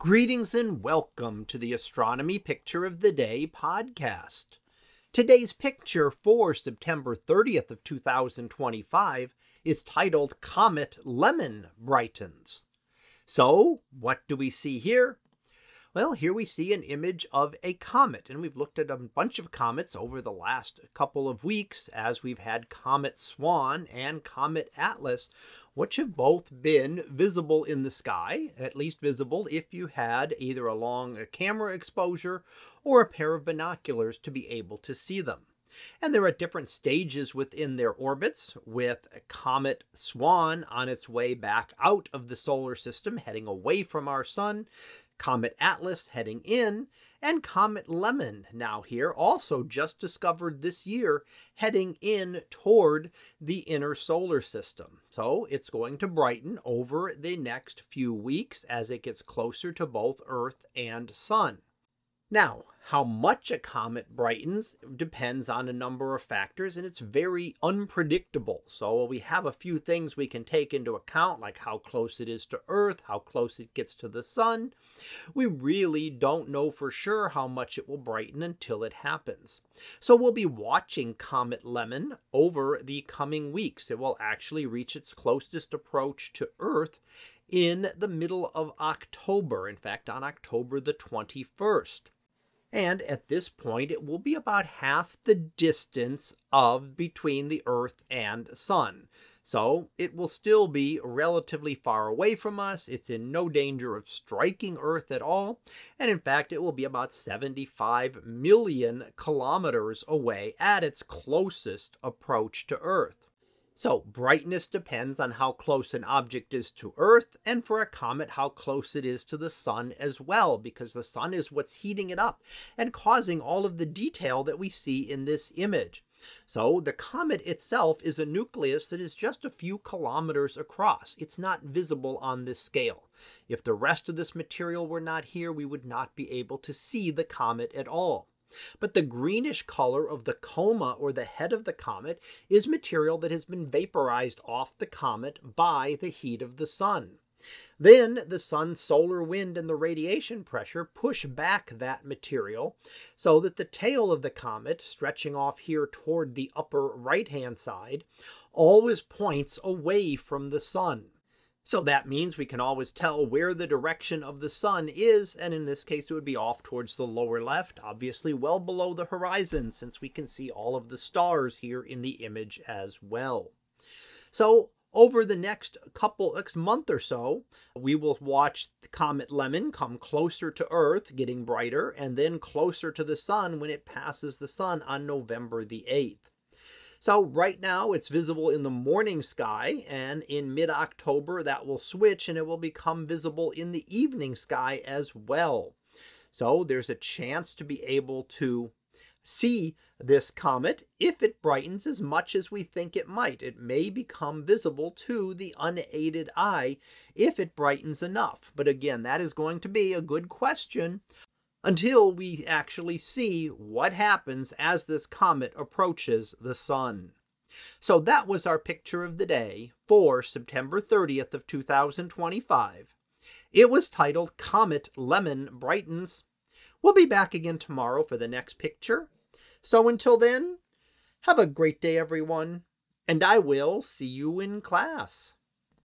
Greetings and welcome to the Astronomy Picture of the Day podcast. Today's picture for September 30th of 2025 is titled Comet Lemmon Brightens. So what do we see here? Well, here we see an image of a comet, and we've looked at a bunch of comets over the last couple of weeks as we've had Comet Swan and Comet Atlas, which have both been visible in the sky, at least visible if you had either a long camera exposure or a pair of binoculars to be able to see them. And they're at different stages within their orbits, with Comet Swan on its way back out of the solar system, heading away from our sun, Comet Atlas heading in, and Comet Lemmon now here, also just discovered this year, heading in toward the inner solar system. So it's going to brighten over the next few weeks as it gets closer to both Earth and sun. Now, how much a comet brightens depends on a number of factors, and it's very unpredictable. So we have a few things we can take into account, like how close it is to Earth, how close it gets to the sun. We really don't know for sure how much it will brighten until it happens. So we'll be watching Comet Lemmon over the coming weeks. It will actually reach its closest approach to Earth in the middle of October, in fact, on October the 21st. And at this point, it will be about half the distance between the Earth and sun. So it will still be relatively far away from us. It's in no danger of striking Earth at all. And in fact, it will be about 75 million kilometers away at its closest approach to Earth. So brightness depends on how close an object is to Earth, and for a comet, how close it is to the sun as well, because the sun is what's heating it up and causing all of the detail that we see in this image. So the comet itself is a nucleus that is just a few kilometers across. It's not visible on this scale. If the rest of this material were not here, we would not be able to see the comet at all. But the greenish color of the coma, or the head of the comet, is material that has been vaporized off the comet by the heat of the sun. Then the sun's solar wind and the radiation pressure push back that material so that the tail of the comet, stretching off here toward the upper right-hand side, always points away from the sun. So that means we can always tell where the direction of the sun is, and in this case it would be off towards the lower left, obviously well below the horizon, since we can see all of the stars here in the image as well. So over the next month or so, we will watch the Comet Lemmon come closer to Earth, getting brighter, and then closer to the sun when it passes the sun on November the 8th. So right now it's visible in the morning sky, and in mid-October that will switch and it will become visible in the evening sky as well. So there's a chance to be able to see this comet if it brightens as much as we think it might. It may become visible to the unaided eye if it brightens enough. But again, that is going to be a good question until we actually see what happens as this comet approaches the sun. So that was our picture of the day for September 30th of 2025. It was titled Comet Lemmon Brightens. We'll be back again tomorrow for the next picture. So until then, have a great day everyone, and I will see you in class.